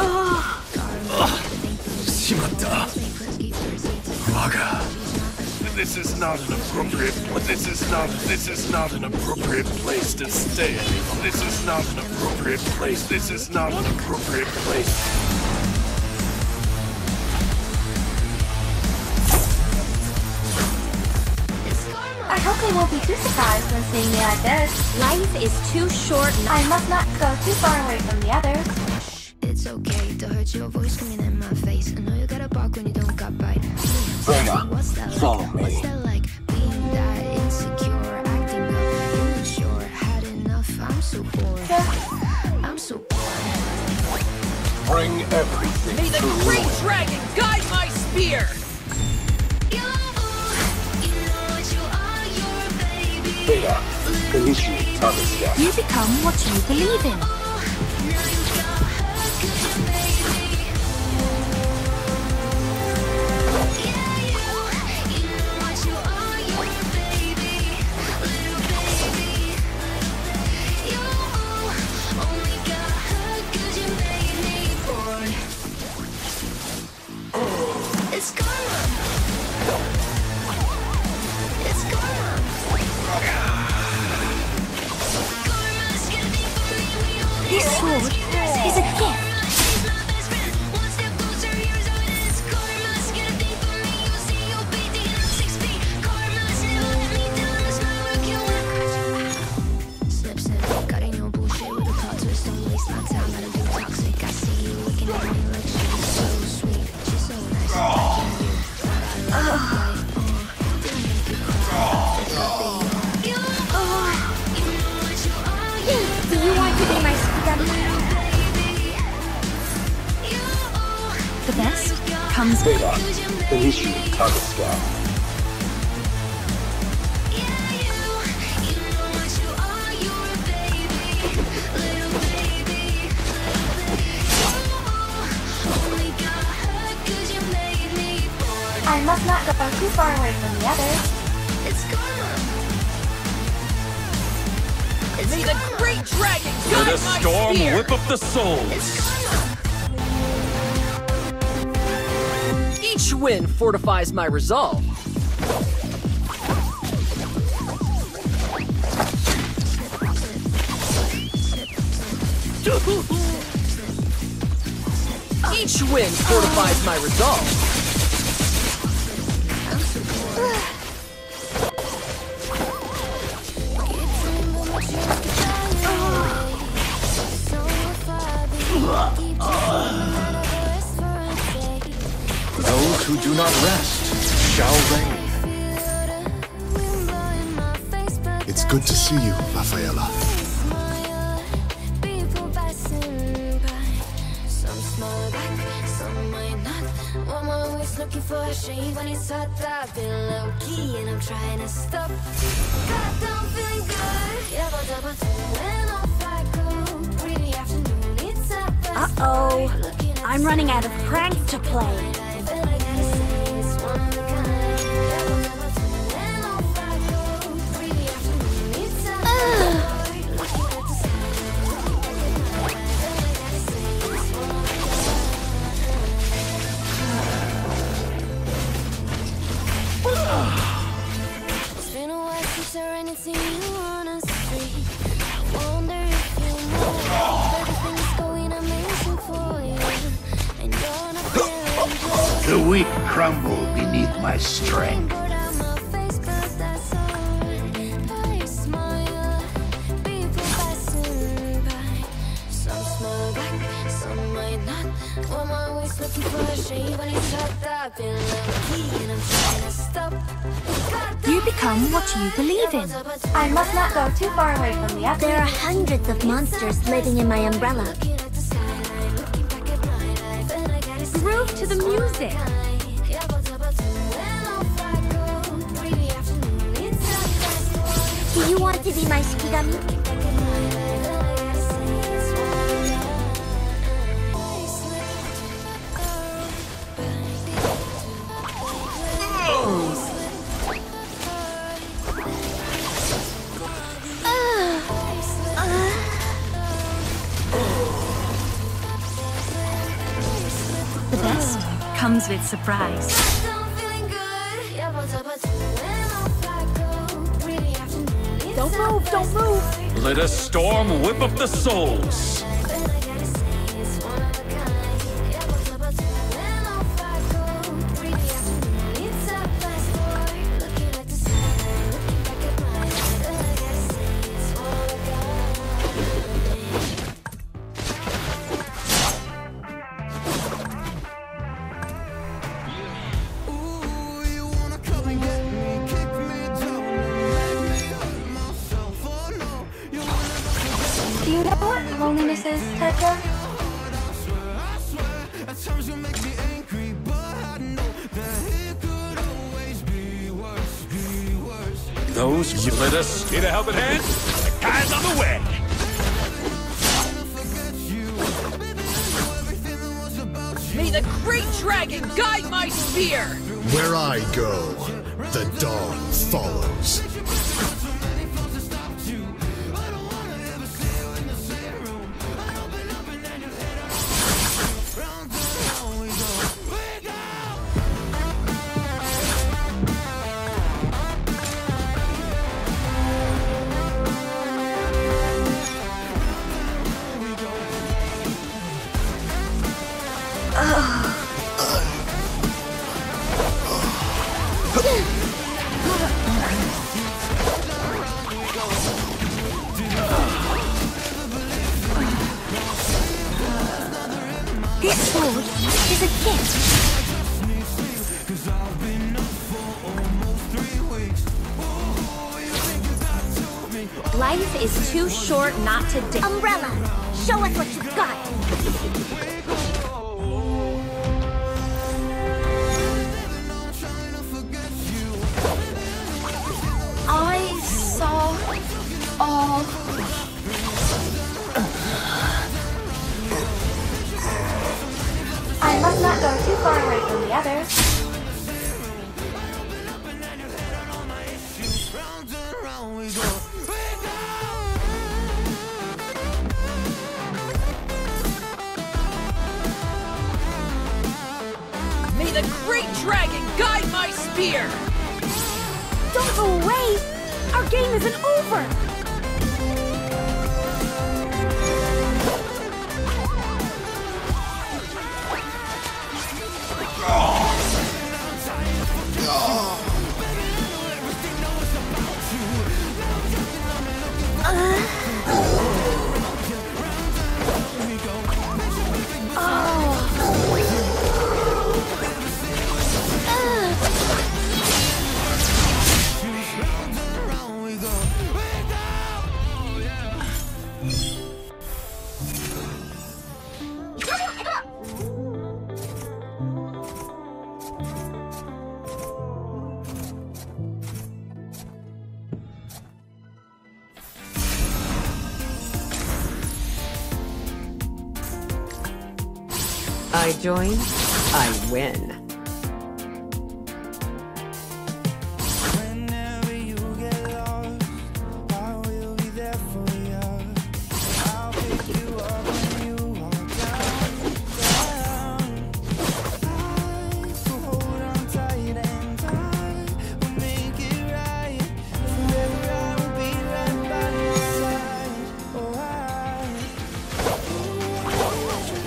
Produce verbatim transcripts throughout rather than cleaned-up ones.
ああ、しまった。我が This is not an appropriate. This is not. This is not an appropriate place to stay. This is not an appropriate place. This is not an appropriate place. I hope they won't be too surprised when seeing me like this. Life is too short. I must not go too far away from the others. It's okay to hurt your voice coming in my face. I know you gotta bark when you don't got bite. What's that like? What's that like? Being that insecure, acting up, immature, had enough, I'm so bored. I'm so bored. Bring everything. May the great dragon guide my spear! You know what you are, you're a baby. Beta, initiate target step. You become what you believe in. It's Karma! It's Karma! Karma's gonna be for me, we only This sword is a gift! She's my best friend, one step closer, here's how it is. Karma's gonna be for me, you'll see, you'll be down six feet. Karma's never let me down, it's my work, you won't. Snip, snip, got ain't no bullshit with a plot twist. Don't waste my time, I don't do toxic. I see you looking at me like she's so sweet. She's so nice. Oh. The best comes with it. Initiate target scout. I must not go too far away from the others. It's Karma. It's May the great dragon guide my spear. Let a storm whip up the souls. It's Karma. Each win fortifies my resolve. Each win fortifies my resolve. Who do not rest shall reign. It's good to see you, Rafaela. Looking for a shade when it's hot. I've been low key and I'm trying to stop. God, I'm feeling good. Uh oh, I'm running out of pranks to play. The weak crumble beneath my strength. You become what you believe in. I must not go too far away from the others. There are hundreds of monsters living in my umbrella. Groove to the music. Do you want to be my Shikigami? The best comes with surprise. Don't move, don't move! Let a storm whip up the souls! Those you let us need a helping hand? The kind's on the way! May the great dragon guide my spear! Where I go, the dawn follows. This sword is a gift. Life is too short not to dance. Umbrella, show us what you've got. I saw all. I must not go too far away from the others. May the great dragon guide my spear! Don't go away! Our game isn't over! I join, I win. Whenever you get lost, I will be there for you. I'll pick you up when you are down. down. So hold on tight and I will make it right. Forever I will be right by your side. Oh, I. Ooh, I want you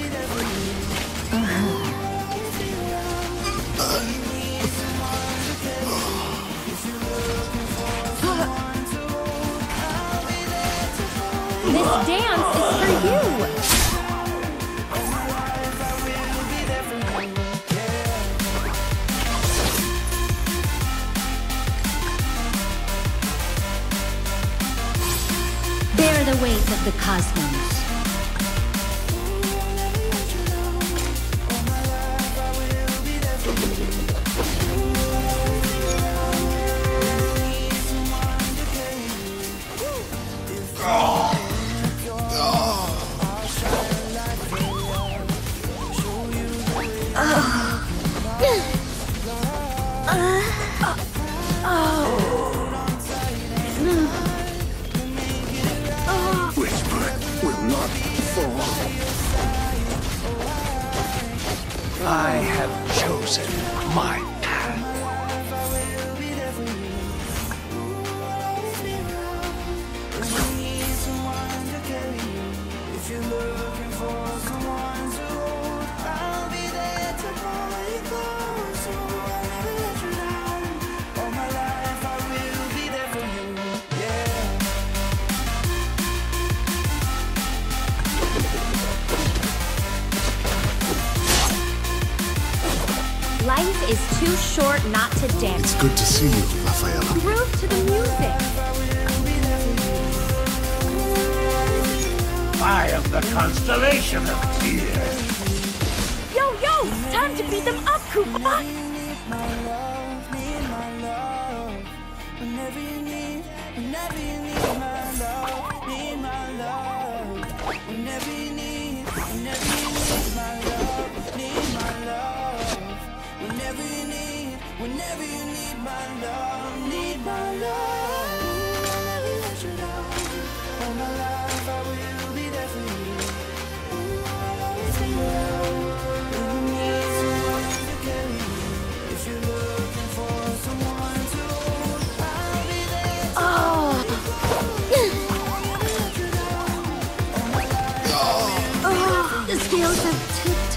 This dance is for you! Bear the weight of the cosmos. Whisper will not I have chosen my life is too short not to dance. It's good to see you, Rafaela. Groove to the music. I am the constellation of tears. Yo, yo! Time to beat them up, Koopa! Whenever you need my love, need my love, whenever you let you down, all my life I will be there for you. Ooh, I'll always be there. When you need someone to carry you, if you're looking for someone to hold, I'll be there to hold you. Whenever you let you down, all my life I will be there for you. The scales have tipped.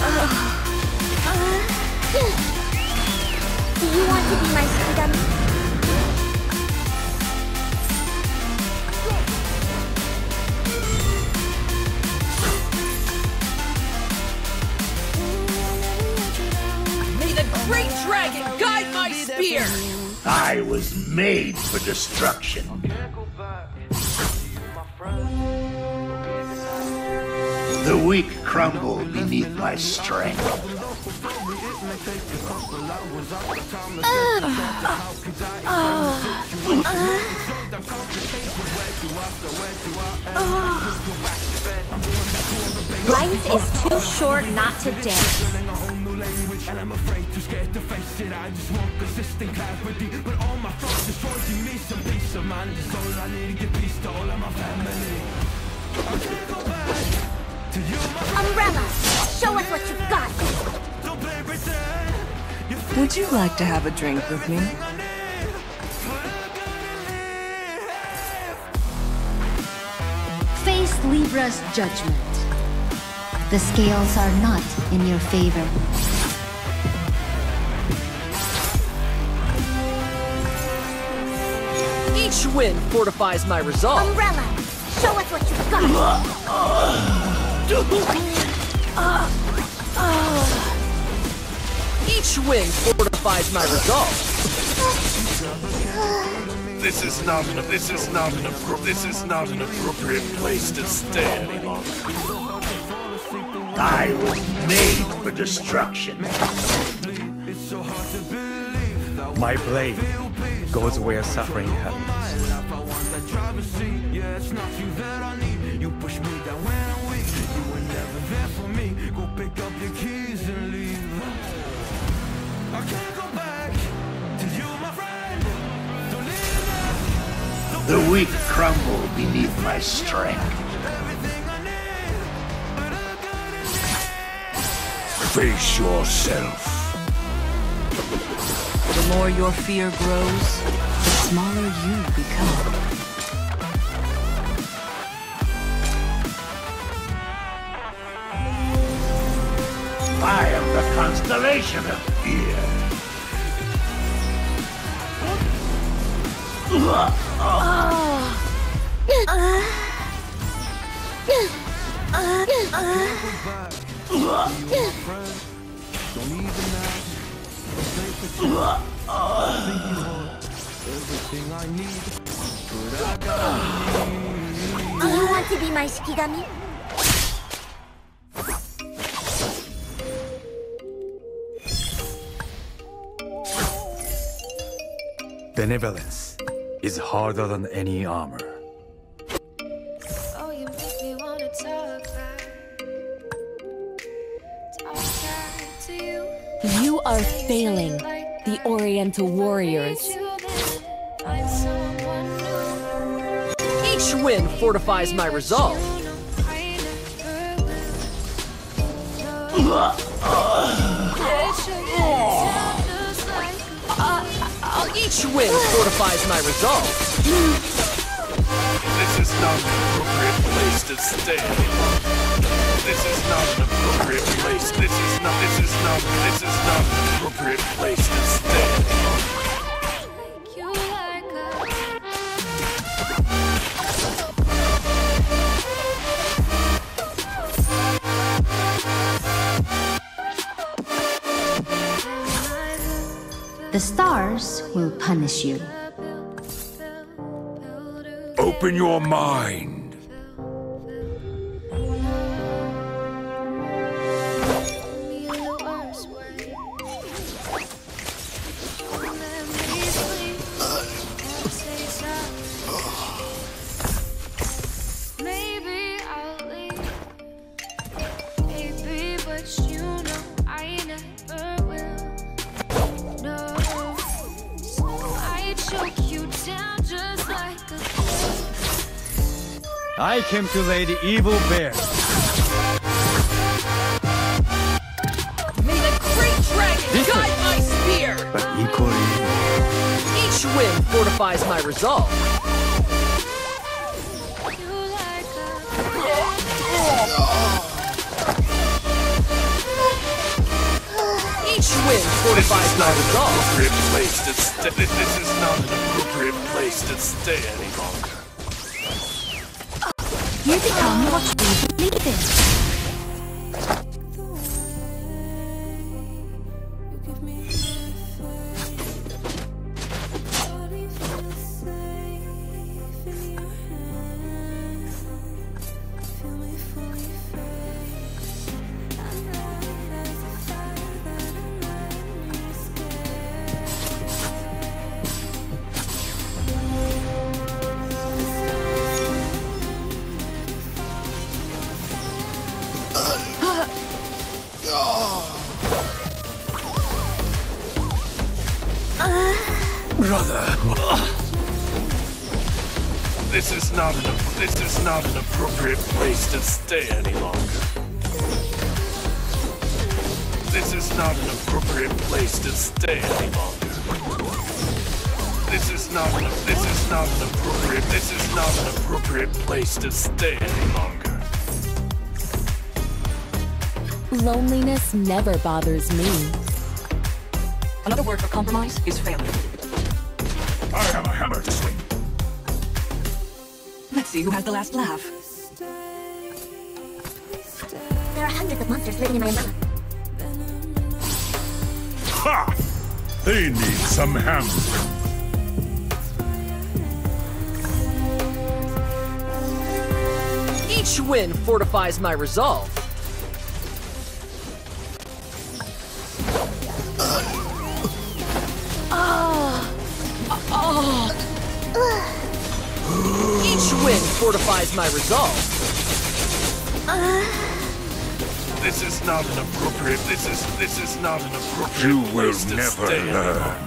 Uh, uh, Do you want to be my Shikigami? May the great dragon guide my spear! I was made for destruction. The weak crumble beneath my strength. Life is too short not to dance. And I'm afraid, too scared to face it. I just want consistent clarity. But all my thoughts destroyed, you need some peace of mind. It's all I need to get peace to all of my family. I can't go back to you. Umbrella, show us what you've got. Would you like to have a drink with me? Face Libra's judgment. The scales are not in your favor. Each win fortifies my resolve. Umbrella, show us what you've got. uh, uh. Each win fortifies my resolve. This is not an, this is not an this is not an appropriate place to stay any longer. I was made for destruction. My blade goes where suffering happens. You push me down when I'm weak. You were never there for me. Go pick up your keys and leave. I can't go back to you, my friend. Don't leave us. The weak crumble beneath my strength. Everything I need, but I got it. Face yourself. The more your fear grows, the smaller you become. I am the constellation of fear. Do you want to be my Shikigami? Benevolence is harder than any armor. Oh, you make me wanna talk back. Talk back to you. You are failing the Oriental warriors. Each win fortifies my resolve. Each win fortifies my resolve. This is not an appropriate place to stay. This is not an appropriate place. This is not. This is not. This is not an appropriate place to stay. The stars will punish you. Open your mind. I came to lay the evil bear. May the great dragon this guide is... my spear! But equally... Each win fortifies my resolve. Each win fortifies my resolve. This is not an appropriate place to stay any longer. You become what you believe in. Brother, this is not an this is not an appropriate place to stay any longer. This is not an appropriate place to stay any longer. This is not an, this is not an appropriate this is not an appropriate place to stay any longer. Loneliness never bothers me. Another word for compromise is failure. I have a hammer to swing. Let's see who has the last laugh. There are hundreds of monsters living in my umbrella. Ha! They need some hammering. Each win fortifies my resolve. Fortifies my resolve. Uh, this is not an appropriate. This is this is not an appropriate. You will never learn.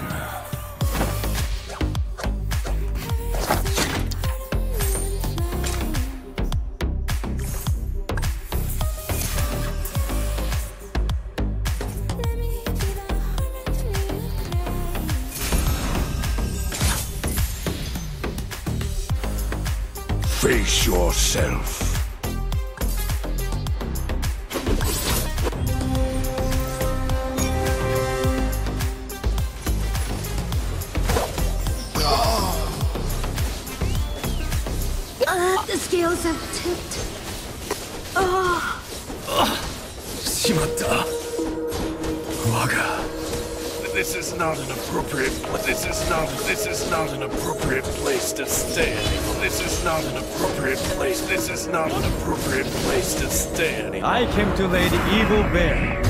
Face yourself. Uh, the scales have tipped. Oh. Uh, shimatta. Waga. This is not an appropriate. This is not. This is not an appropriate place to stay. This is not an appropriate place. This is not an appropriate place to stay anymore. I came to lay the evil bear.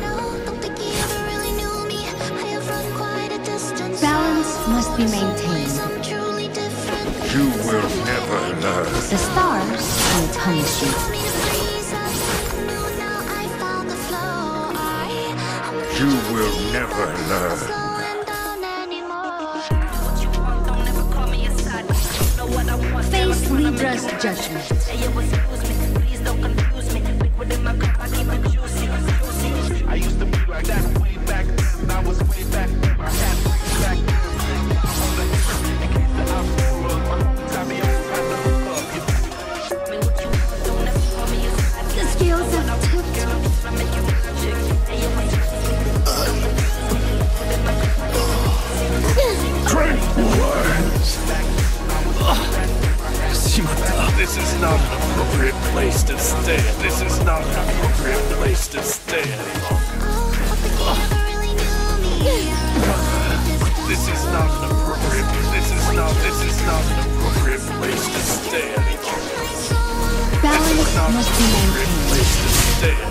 No, don't think he ever really knew me. I have run quite a distance. Balance must be maintained. You will never learn. The stars will punish you. You will never learn. Face Libra first judgment. I used to be like that way back then. I was way back then. I had way back then. I'm on the history in case that I'm full of my hometown. The scales have tipped. Great words! Shimata, this is not an appropriate place to stand. This is not an appropriate place to stand. This is not an appropriate, this is not, this is not an appropriate place to stay anymore. This is not an appropriate place to stay anymore.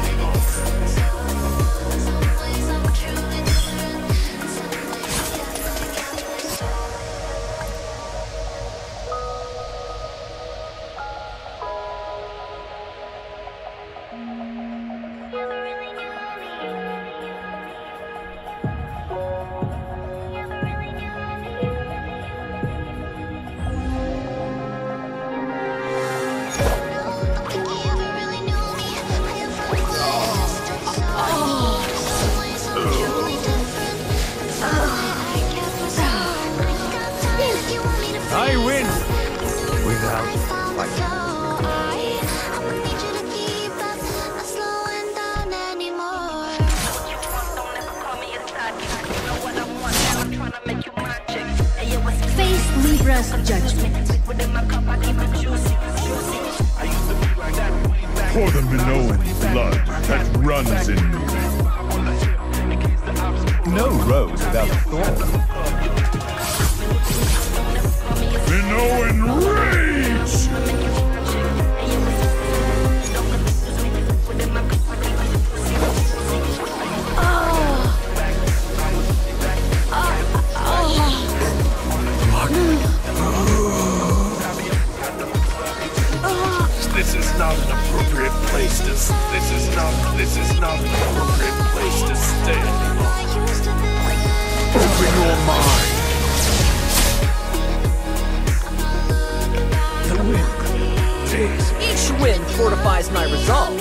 Each win fortifies my resolve.